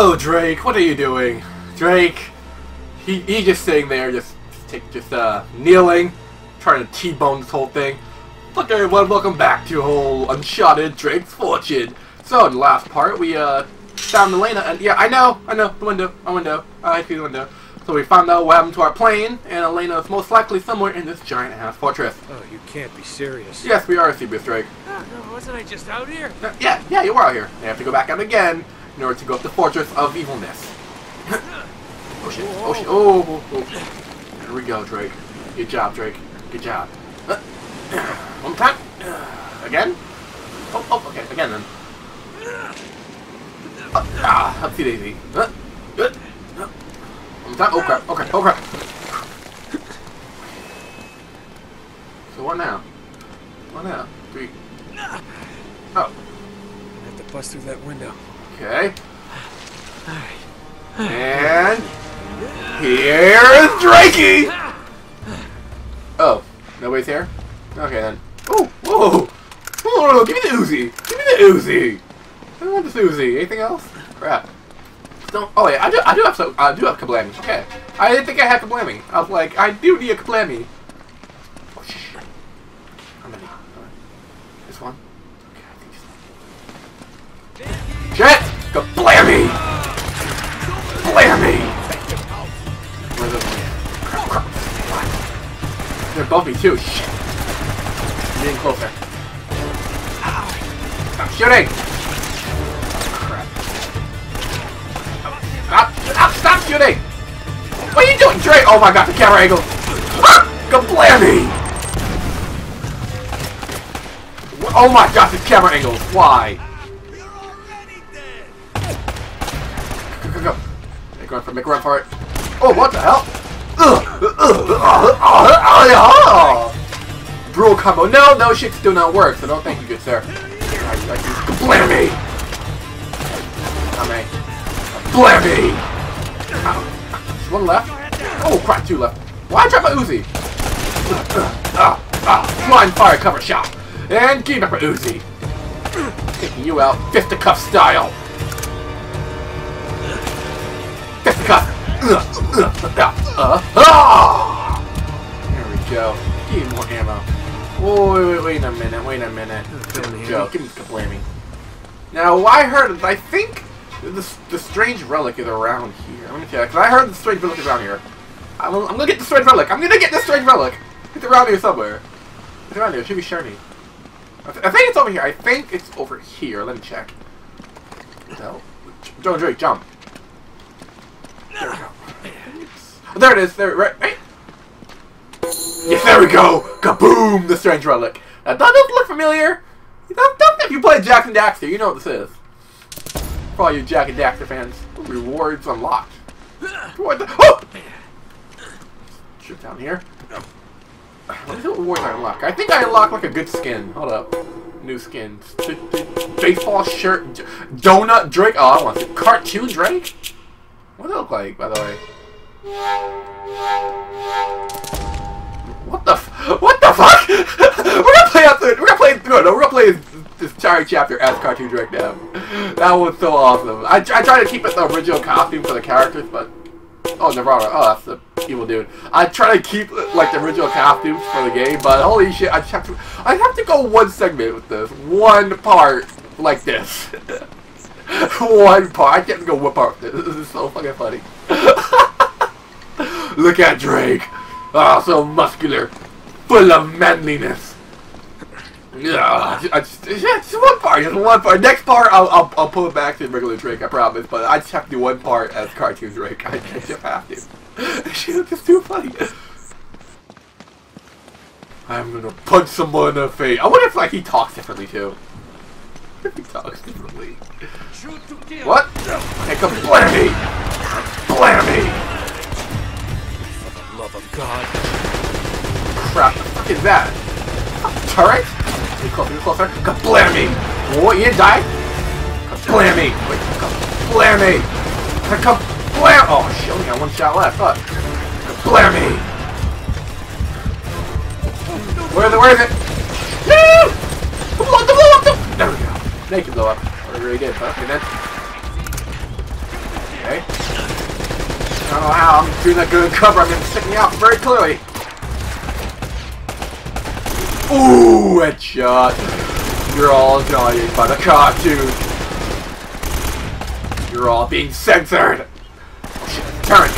No, Drake, what are you doing? Drake, he just sitting there, just kneeling, trying to T-bone this whole thing. Look, everyone, welcome back to whole Uncharted: Drake's Fortune. So, in the last part, we found Elena, and yeah, I know, the window, I see the window. So we found out what happened to our plane, and Elena is most likely somewhere in this giant ass fortress. Oh, you can't be serious. Yes, we are, Seabus Drake. No, wasn't I just out here? Yeah, you were out here. They have to go back out again in order to go up the fortress of evilness. Oh shit, oh shit, oh. There we go, Drake. Good job, Drake. Good job. One time. Again? Oh, okay, again then. Upsy daisy. Oh crap, okay, oh crap. So what now? What now? Three. Oh. I have to bust through that window. Okay. Alright. And here's Drakey! Oh, nobody's here? Okay then. Oh, whoa! Oh, give me the Uzi! Give me the Uzi! I don't want this Uzi. Anything else? Crap. Don't, oh yeah, I do have kablammy. Okay, I didn't think I had kablammy. I was like, I do need a kablammy. Oh shit! How many? This one. Okay, I think this. Shit! Kablammy! Kablammy! Where's this one? They're above me too. Shit! I'm getting closer. Stop shooting! Stop shooting! What are you doing, Drake? Oh my god, the camera angle! Ah! Kablammy! Oh my god, the camera angle! Why? You're already dead. Go. Make a run for it. Oh, what the hell? Brutal combo. No, shit still not work, so don't thank you, good sir. Kablammy! Kablammy! One left. Oh crap, two left. Why I drop my Uzi? Flying fire cover shot. And give up my Uzi. Taking you out, fisticuff style. Fisticuff. There we go. Give me more ammo. Oh, wait a minute. There we go. Give me some blaming. Now, I heard it, I think. The strange relic is around here. Let me check. I heard the strange relic is around here. I'm gonna get the strange relic. It's around here somewhere. It's around here. It should be shiny. I think it's over here. Let me check. No. Don't Drake, jump. There we go. Oh, there it is. There. Right. Yes, there we go. Kaboom! The strange relic. Now, that does look familiar. If you play Jak and Daxter, you know what this is. For all you Jak and Daxter fans, rewards unlocked. What the? Oh! Shoot down here. What is the rewards I unlock? I think I unlocked like a good skin. Hold up. New skin. Baseball shirt. Donut Drake. Oh, I want it. Cartoon Drake? What does it look like, by the way? What the fuck? We're gonna play through it. We're gonna play this entire chapter as Cartoon Drake now. That was so awesome. I tried to keep it the original costume for the characters, but... Oh, Navarro. Oh, that's the evil dude. I try to keep, like, the original costumes for the game, but holy shit, I have to go one segment with this. One part like this. One part. I can't go one part with this. This is so fucking funny. Look at Drake. Oh, so muscular. Full of manliness. Yeah, just one part. Next part, I'll pull it back to regular Drake, I promise. But I just have to do one part as Cartoon Drake. I just have to. She's just too funny. I'm gonna punch someone in the face. I wonder if like he talks differently too. What? Take a blammy! For the love of God! Crap! What the fuck is that? Turret? Get closer. Kablammy! What, you didn't die? Kablammy! Wait, kablammy! Kablammy! Oh shit, we got one shot left, fuck. Kablammy! Where is it? No! Blow up! There we go. Make it blow up. What a really good fuck, and then... Okay. I don't know how I'm doing that good cover. I'm sticking out very clearly. Ooh, headshot. You're all naughty by the cartoon. You're all being censored. Oh shit, turret.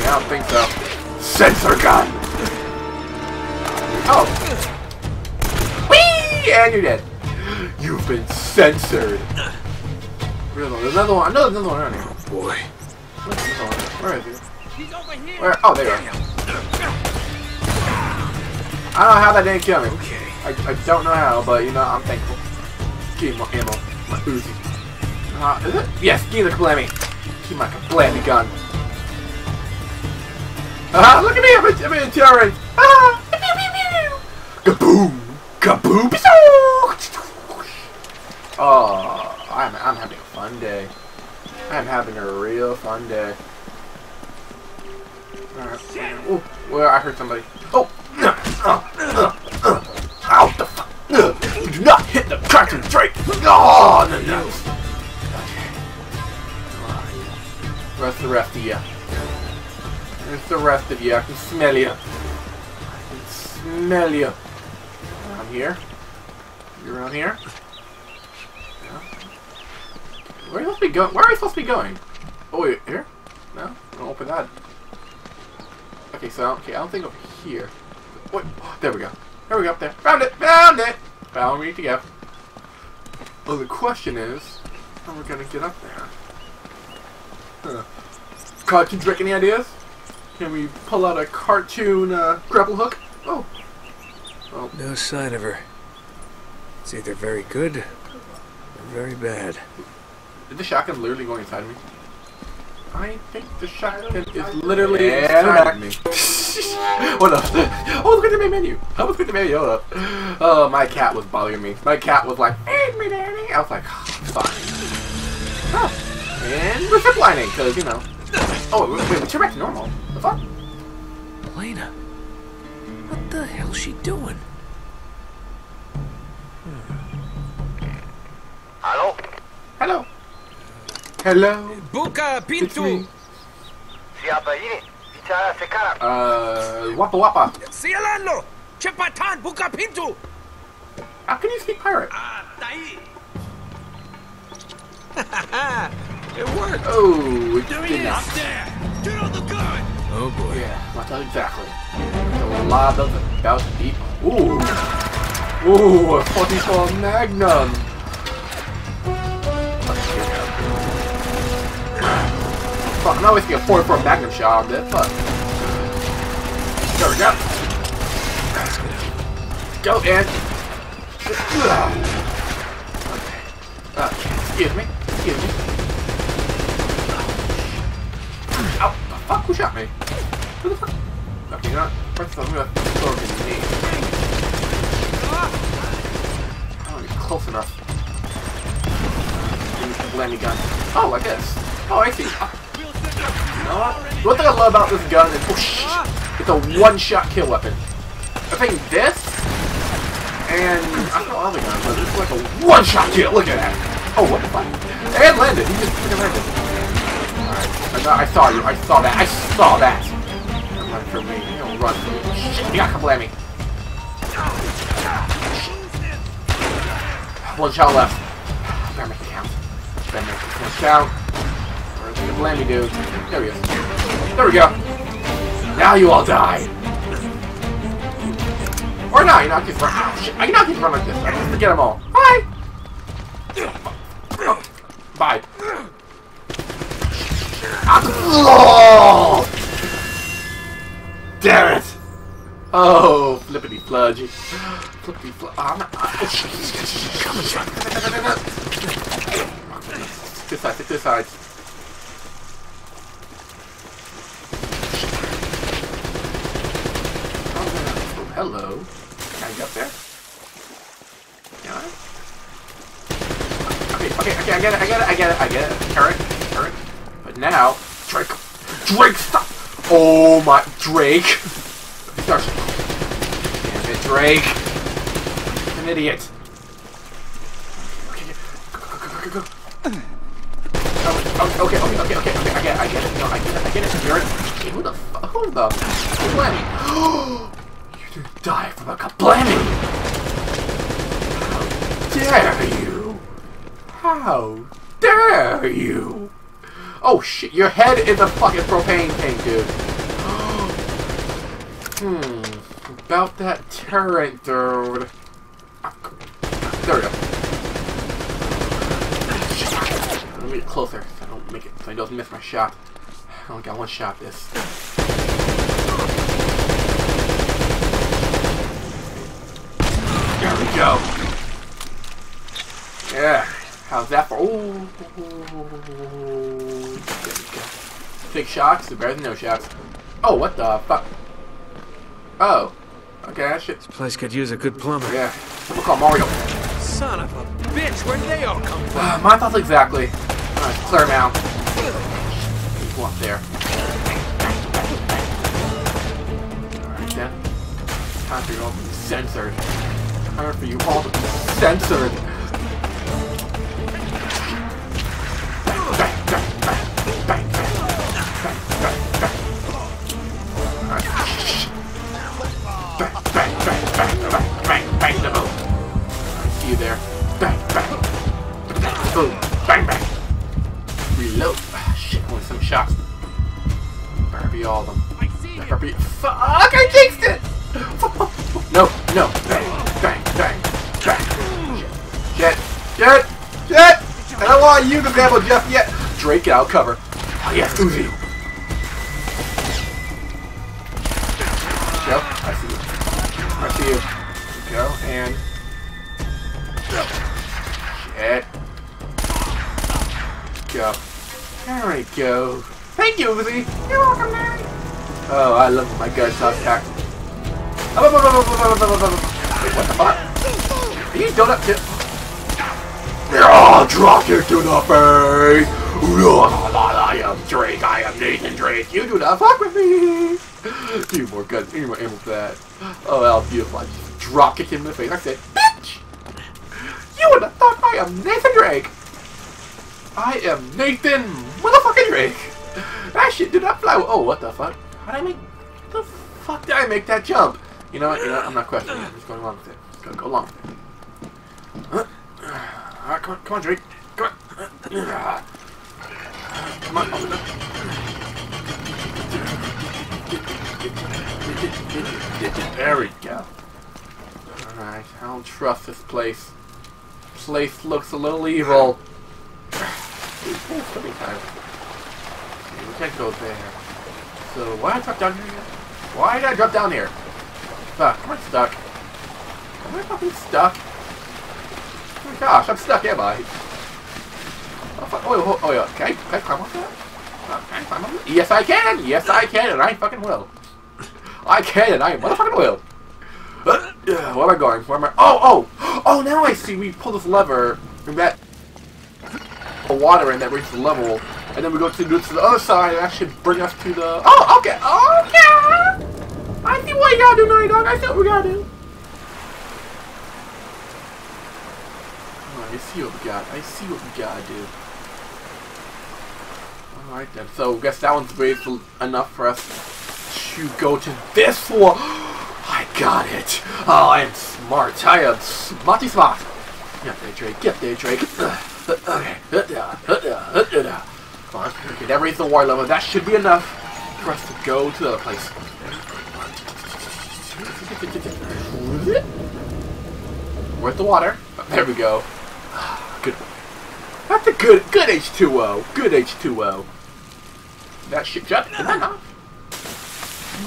Yeah, I don't think so. Censor gun. Oh. And you're dead. You've been censored. Another one. Another one. Oh boy. Where is he? Where? Oh, there you are. I don't know how that didn't kill me. I don't know how, but you know I'm thankful. Give me my ammo, my Uzi. Is it? Yes, give me the Kablami. Give me my Kablami gun. Ah, look at me! I'm in a turret. Ah! Kaboom! Kaboom! Oh, I'm having a fun day. I'm having a real fun day. Oh, well, I heard somebody. Oh, ow, the fuck! You do not hit the Cartoon Drake. Oh, no, no. Okay. Where's the rest of you? Where's the rest of you? I can smell you. I can smell you. Here, you're around here. No. Where are you supposed to be going? Where are you supposed to be going? Oh, wait, here? No, don't open that. Okay, so I don't think over here. Wait, there we go. There we go up there. Found it. Found it. Found where we need to go. Well, the question is, how we're gonna get up there? Huh. Cartoon Drake, any ideas? Can we pull out a cartoon grapple hook? Oh. Oh. No sign of her. It's either very good or very bad. Is the shotgun literally going inside of me? I think the shotgun is literally inside of me. What up? Oh, look at the main menu. I was looking at the menu. Hold up. Oh, my cat was bothering me. My cat was like, hey, me daddy. I was like, fine. Oh, and we're ziplining, because, you know. Oh, wait, but you're back to normal. What the fuck? Elena. What the hell's she doing? Hello? Hello? Hello? Buka Pintu! Siapaini, Pitara Sekara. Wapa Wapa. Sialano! Chepatan Buka Pintu! How can you speak pirate? It worked! Oh, it there did not. Up there! Turn on the gun! Oh boy. Yeah, that's exactly. A lot of 1,000 people. Ooh! Ooh, a 44 Magnum! Fuck, I'm always getting a 44 Magnum shot on this, fuck. There we go! Go in! Okay. Excuse me. Excuse me. Ow! The fuck? Who shot me? Who the fuck? Okay, not. First of all, I'm gonna throw his knee. I don't get close enough. Give me some blandy gun. Oh, like this. Oh, I see. You know what? One thing I love about this gun is, oh shit, it's a one-shot kill weapon. I think this, and I don't know other guns, but this is like a one-shot kill. Look at that. Oh, what the fuck? And landed. He just freaking landed. Alright. I saw you. I saw that. I saw that. Run for me. You don't run for me. Shit, you got a couple at me. One shot left. Better make it count. Better make it count. Where's the blammy dude? There he is. There we go. Now you all die. Or no, you're not just run. Oh, shit. You're not just run like this. I just forget them all. Bye. Bye. Oh. Damn it! Oh, flippity fludgy. Flippity fludgy. Oh, shit. Come on, this side, this side. Oh, hello. Can I get up there? Can I? Okay, I get it. Turret. But now, Drake, stop! Oh my, Drake! Damn it, Drake! You're an idiot! Okay, go. Okay, I get it. No, I get it. You're okay, who the Kablammy? You do die from a Kablammy! How dare you! Oh shit, your head is a fucking propane tank, dude. About that turret, dude. There we go. Let me get closer so I don't make it, so I don't miss my shot. I only got one shot at this. There we go. Yeah. How's that for? Ooh. There we go. Big shots, better than no shots. Oh, what the fuck? Oh. Okay, that shit. This place could use a good plumber. Yeah. We'll call Mario. Son of a bitch, where'd they all come from? My thoughts exactly. Alright, clear him out. People up there. Alright then. Time for you all to be censored. Time for you all to be censored. Bang, bang. See you there. Bang, bang. Boom. Bang, bang. Reload. Ah, shit, only some shots. Better be all of them. Better be. Fuck, I jinxed it! No. Bang, bang, bang. Shit. I don't want you to be able to just yet. Drake it, I'll cover. Oh, yes, Uzi. Go. I see you. Go and go. Shit. Go. There we go. Thank you, Uzi. You're welcome, man. Oh, I love my guts. Attack. Wait, what the fuck? Are you donut tip? Drop your donut face. I am Drake. I am Nathan Drake. You do not fuck with me. Need more guns. Need more aim with that. Oh, that was beautiful. Drop kick him in the face. I said, bitch! You would have thought I am Nathan Drake! I am Nathan motherfucking Drake! That shit did not fly. Oh, what the fuck? How the fuck did I make that jump? You know what? I'm not questioning it. I'm just going along with it. Alright, come on, Drake. Come on. Oh, no. There we go. Alright, I don't trust this place. Place looks a little evil. Okay, we can't go there. So why did I drop down here? Why did I drop down here? Fuck, am I stuck? Am I fucking stuck? Oh my gosh, I'm stuck, am I? Oh yeah. Can I climb up that? Can I climb up that? Yes I can, and I fucking will. I can and I motherfucking will. Where am I going? Oh, now I see. We pull this lever and that the water in that reaches the level, and then we go to the other side, and that should bring us to the. Oh, okay. I see what you gotta do, Naughty Dog. I see what we gotta do. Oh, I see what we gotta do. All right then. So I guess that one's brave enough for us to go to this one. I got it! Oh, I am smart. I am smarty smart. Get there, Drake. Okay. Come on. Okay, that raised the water level. That should be enough for us to go to the other place. Where's the water? Oh, there we go. Good. That's a good H2O. Good H2O. That shit just enough.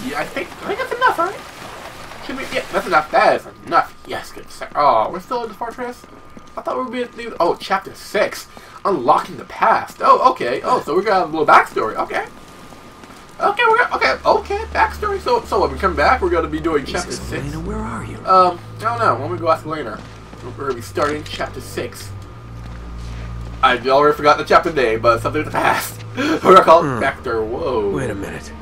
Yeah, I think that's enough, alright? Yeah, that's enough. That is enough. Yes, good. Oh, we're still in the fortress? I thought we were being new. Oh, chapter 6. Unlocking the past. Oh, okay. Oh, so we got a little backstory. Okay, backstory. So when we come back, we're going to be doing chapter 6. Elena, where are you? I don't know. When we go ask Elena, we're going to be starting chapter 6. I already forgot the chapter name, but something with the past. We're going to call it Backdoor. Whoa. Wait a minute.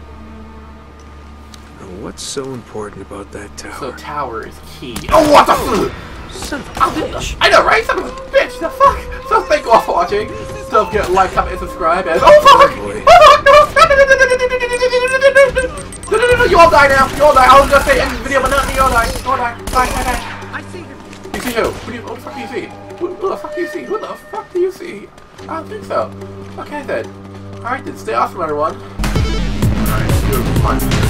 What's so important about that tower? So tower is key. Oh, what the fuck! Son of a bitch! I know, right? Son of a bitch! The fuck? So thank you all for watching. Don't forget to like, comment, and subscribe, and oh fuck! Oh fuck! No, you all die now! You all die! I was gonna say end this video, but no, you all die! You all die! Bye, bye, bye! I see you! You see who? What the fuck do you see? Who the fuck do you see? Who the fuck do you see? I don't think so. Okay then. Alright then, stay awesome everyone. Alright, let's do a punch.